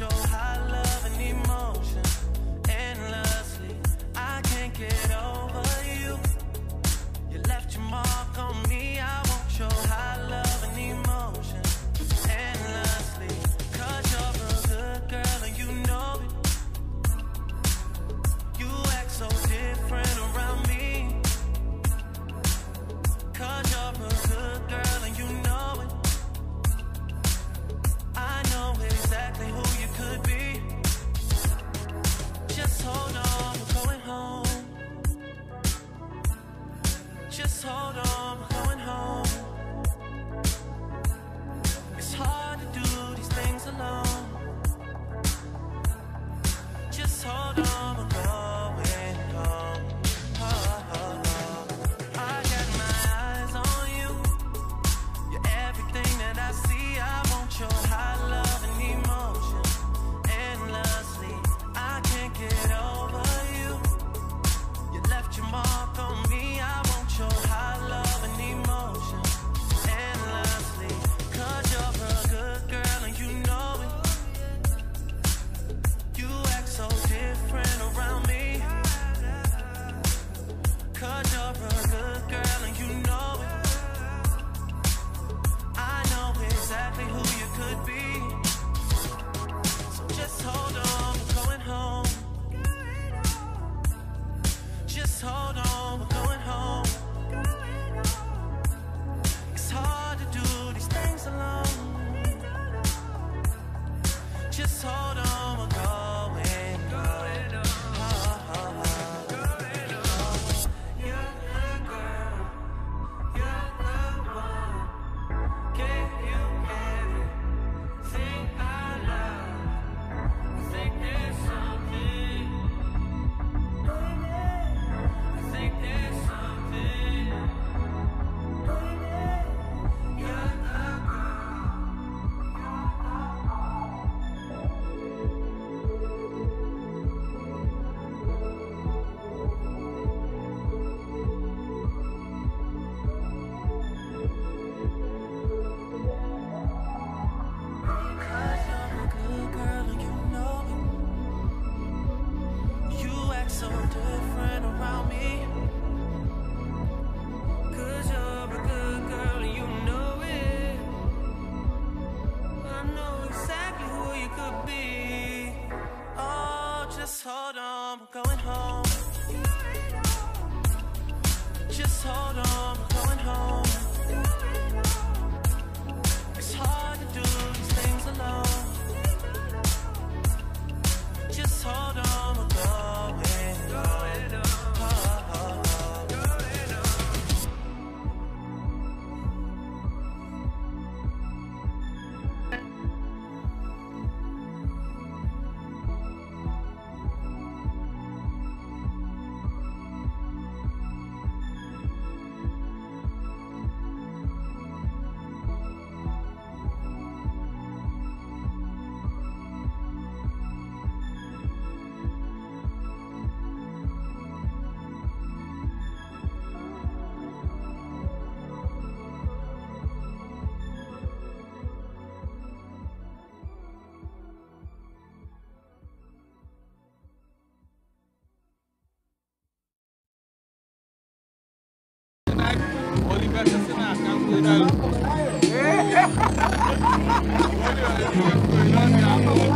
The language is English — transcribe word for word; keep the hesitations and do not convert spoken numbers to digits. show high love and emotion endlessly. I can't get over you. You left your mark on me. I won't show high love and emotion endlessly. 'Cause you're a good girl and you know it. You act so different around me. 'Cause you're a good girl and you know it. I know exactly who you could be. Just hold on, we're going home. Just hold on, we're going home. It's hard to do these things alone. Just hold on, we're going home. Oh, oh, oh. I got my eyes on you. You're everything that I see. I want your high love and emotion endlessly. I can't get over you. You left your mark on me. I want your high love and emotion endlessly. 'Cause you're a good girl and you know it. You act so different around me. 'Cause you're a good girl and you know it. I know exactly who you could be. So just hold on, we're going home. Just hold on, we're going home. It's hard to do these things alone. Just hold on, we're going home. Oh, oh, oh. I'm